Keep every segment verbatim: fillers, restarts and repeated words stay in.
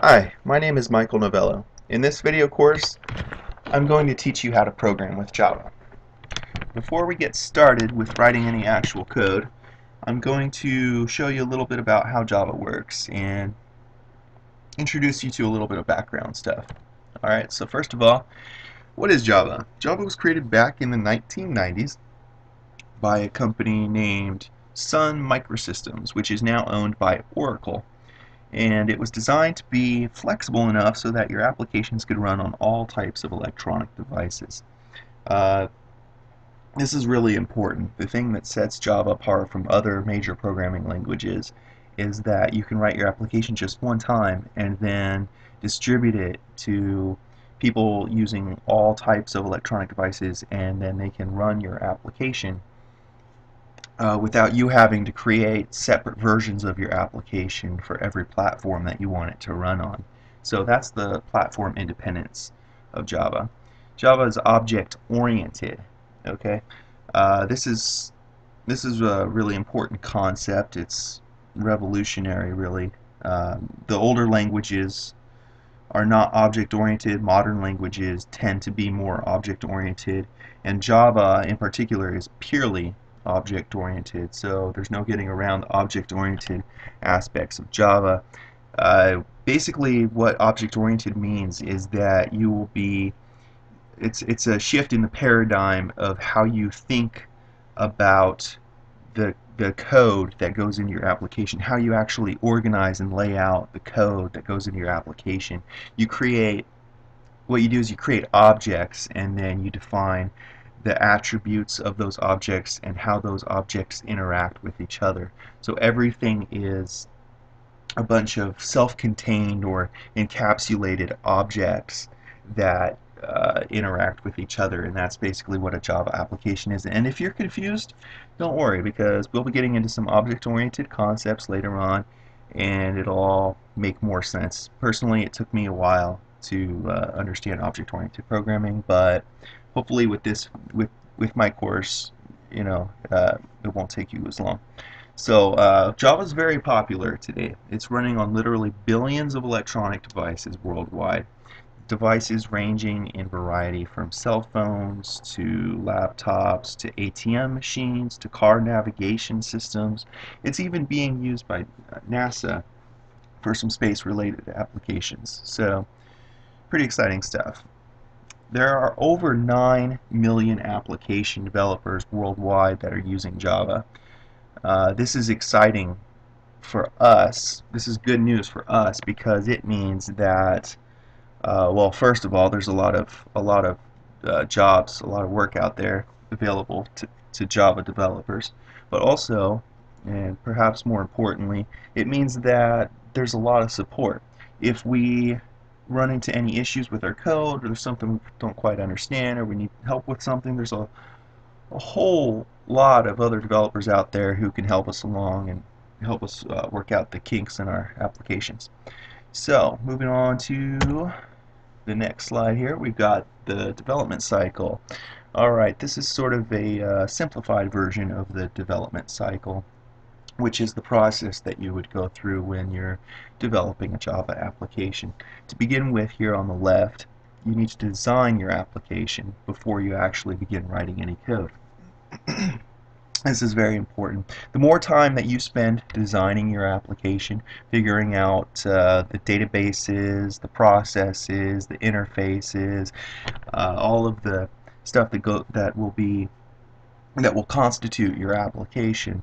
Hi, my name is Michael Novello. In this video course, I'm going to teach you how to program with Java. Before we get started with writing any actual code, I'm going to show you a little bit about how Java works and introduce you to a little bit of background stuff. Alright, so first of all, what is Java? Java was created back in the nineteen nineties by a company named Sun Microsystems, which is now owned by Oracle. And it was designed to be flexible enough so that your applications could run on all types of electronic devices. Uh, this is really important. The thing that sets Java apart from other major programming languages is that you can write your application just one time and then distribute it to people using all types of electronic devices, and then they can run your application Uh, without you having to create separate versions of your application for every platform that you want it to run on. So that's the platform independence of Java. Java is object-oriented. Okay, uh, this is this is a really important concept. It's revolutionary, really. Um, the older languages are not object-oriented. Modern languages tend to be more object-oriented, and Java, in particular, is purely object-oriented, so there's no getting around object-oriented aspects of Java. Uh, basically, what object-oriented means is that you will be, it's, it's a shift in the paradigm of how you think about the, the code that goes into your application, how you actually organize and lay out the code that goes into your application. You create, what you do is you create objects, and then you define the attributes of those objects and how those objects interact with each other. So everything is a bunch of self-contained or encapsulated objects that uh, interact with each other, and that's basically what a Java application is. And if you're confused, don't worry, because we'll be getting into some object-oriented concepts later on, and it'll all make more sense. Personally, it took me a while to uh, understand object-oriented programming, but hopefully with this, with with my course, you know, uh, it won't take you as long. So uh, Java is very popular today. It's running on literally billions of electronic devices worldwide. Devices ranging in variety from cell phones to laptops to A T M machines to car navigation systems. It's even being used by NASA for some space-related applications. So pretty exciting stuff. There are over nine million application developers worldwide that are using Java. Uh, this is exciting for us. This is good news for us because it means that, uh, well, first of all, there's a lot of a lot of uh, jobs, a lot of work out there available to, to Java developers. But also, and perhaps more importantly, it means that there's a lot of support. If we run into any issues with our code, or there's something we don't quite understand, or we need help with something, there's a, a whole lot of other developers out there who can help us along and help us uh, work out the kinks in our applications. So moving on to the next slide here, we've got the development cycle. Alright, this is sort of a uh, simplified version of the development cycle, which is the process that you would go through when you're developing a Java application. To begin with, here on the left, you need to design your application before you actually begin writing any code. This is very important. The more time that you spend designing your application, figuring out uh, the databases, the processes, the interfaces, uh, all of the stuff that go that will be that will constitute your application,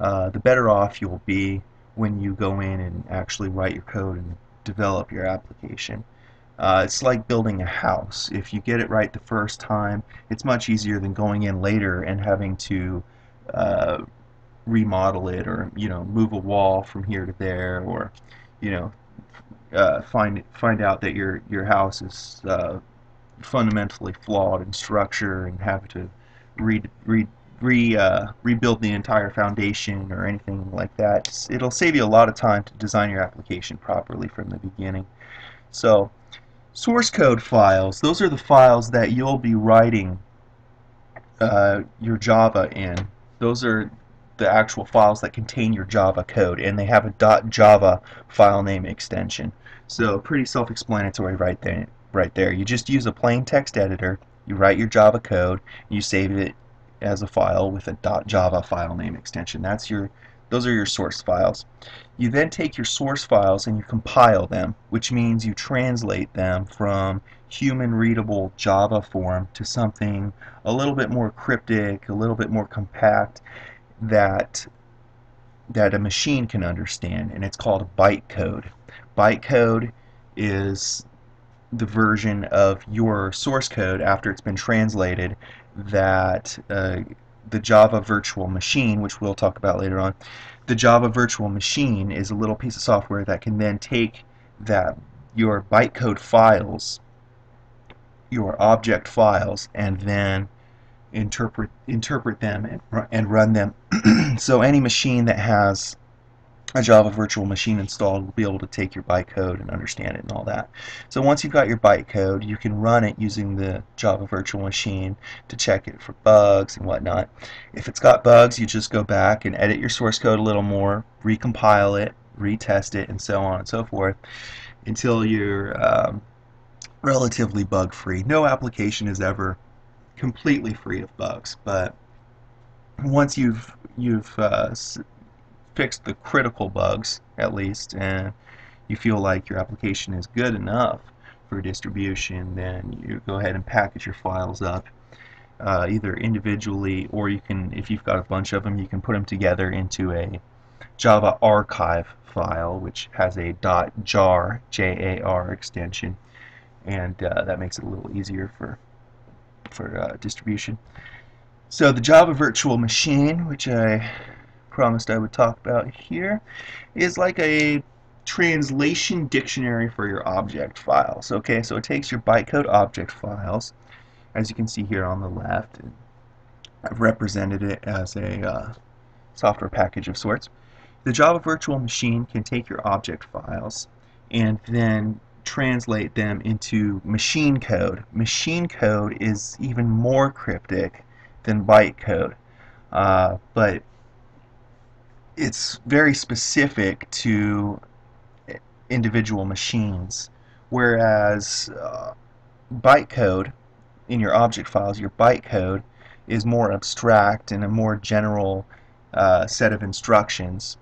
Uh, the better off you'll be when you go in and actually write your code and develop your application. Uh, it's like building a house. If you get it right the first time, it's much easier than going in later and having to uh, remodel it, or you know, move a wall from here to there, or you know, uh, find find out that your your house is uh, fundamentally flawed in structure and have to re re Re, uh, rebuild the entire foundation or anything like that. It'll save you a lot of time to design your application properly from the beginning. So source code files, those are the files that you'll be writing uh, your Java in. Those are the actual files that contain your Java code, and they have a .java file name extension. So pretty self-explanatory right there. Right there. You just use a plain text editor, you write your Java code, you save it as a file with a .java file name extension. That's your those are your source files. You then take your source files and you compile them, which means you translate them from human readable Java form to something a little bit more cryptic, a little bit more compact that that a machine can understand, and it's called bytecode. Bytecode is the version of your source code after it's been translated that uh, the Java Virtual Machine, which we'll talk about later on, the Java Virtual Machine is a little piece of software that can then take that your bytecode files, your object files, and then interpret interpret them and, and run them. So any machine that has a Java Virtual Machine installed will be able to take your bytecode and understand it and all that. So once you've got your bytecode, you can run it using the Java Virtual Machine to check it for bugs and whatnot. If it's got bugs, you just go back and edit your source code a little more, recompile it, retest it, and so on and so forth until you're um, relatively bug-free. No application is ever completely free of bugs, but once you've you've uh, fixed the critical bugs at least, and you feel like your application is good enough for distribution, then you go ahead and package your files up uh, either individually, or you can, if you've got a bunch of them, you can put them together into a Java archive file, which has a .jar J A R extension, and uh, that makes it a little easier for for uh, distribution. So the Java Virtual Machine, which I promised I would talk about here, is like a translation dictionary for your object files. Okay, so it takes your bytecode object files, as you can see here on the left, and I've represented it as a uh, software package of sorts. The Java Virtual Machine can take your object files and then translate them into machine code. Machine code is even more cryptic than bytecode, uh, but it's very specific to individual machines, whereas uh, bytecode in your object files, your bytecode is more abstract and a more general uh, set of instructions.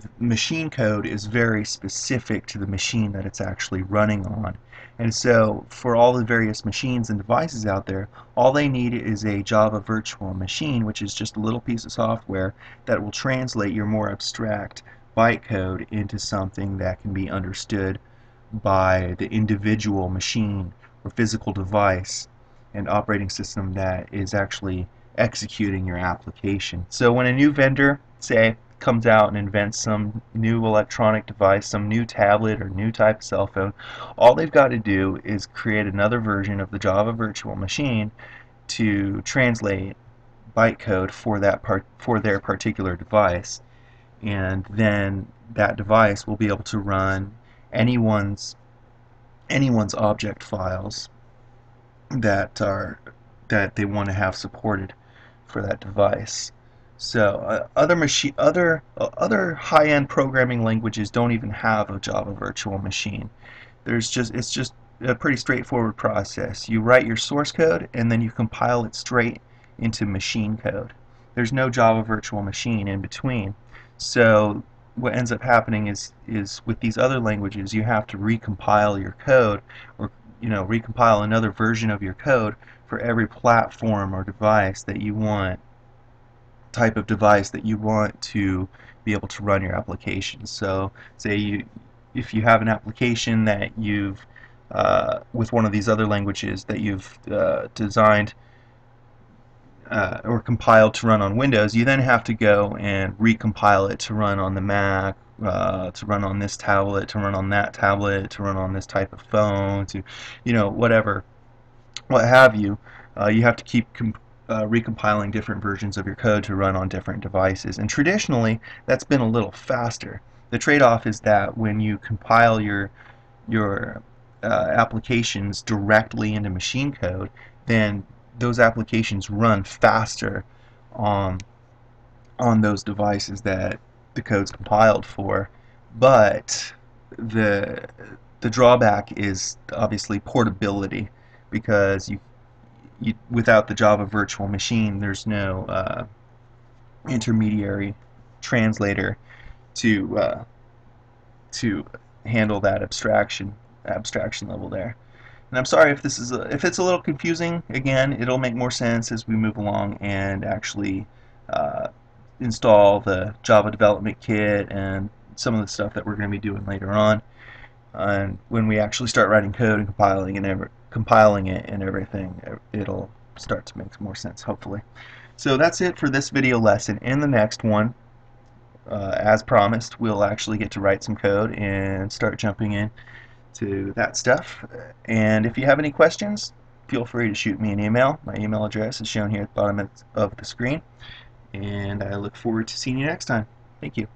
The machine code is very specific to the machine that it's actually running on, and so for all the various machines and devices out there, all they need is a Java Virtual Machine, which is just a little piece of software that will translate your more abstract bytecode into something that can be understood by the individual machine or physical device and operating system that is actually executing your application. So when a new vendor, say, comes out and invents some new electronic device, some new tablet or new type of cell phone, all they've got to do is create another version of the Java Virtual Machine to translate bytecode for that part for their particular device, and then that device will be able to run anyone's anyone's object files that are that they want to have supported for that device. So uh, other machine, other uh, other high-end programming languages don't even have a Java Virtual Machine. There's just it's just a pretty straightforward process. You write your source code and then you compile it straight into machine code. There's no Java Virtual Machine in between. So what ends up happening is is with these other languages, you have to recompile your code, or you know recompile another version of your code for every platform or device that you want. Type of device that you want to be able to run your application. So, say you, if you have an application that you've uh, with one of these other languages that you've uh, designed uh, or compiled to run on Windows, you then have to go and recompile it to run on the Mac, uh, to run on this tablet, to run on that tablet, to run on this type of phone, to you know whatever, what have you. Uh, you have to keep comp Uh, recompiling different versions of your code to run on different devices, and traditionally that's been a little faster. The trade-off is that when you compile your your uh, applications directly into machine code, then those applications run faster on on those devices that the code's compiled for, but the the drawback is obviously portability, because you, you without the Java Virtual Machine, there's no uh, intermediary translator to uh, to handle that abstraction abstraction level there. And I'm sorry if this is a, if it's a little confusing. Again, it'll make more sense as we move along and actually uh, install the Java Development Kit and some of the stuff that we're going to be doing later on, and when we actually start writing code and compiling and ever compiling it and everything, it'll start to make more sense, hopefully. So that's it for this video lesson. In the next one, uh, as promised, we'll actually get to write some code and start jumping in to that stuff. And if you have any questions, feel free to shoot me an email. My email address is shown here at the bottom of the screen, and I look forward to seeing you next time. Thank you.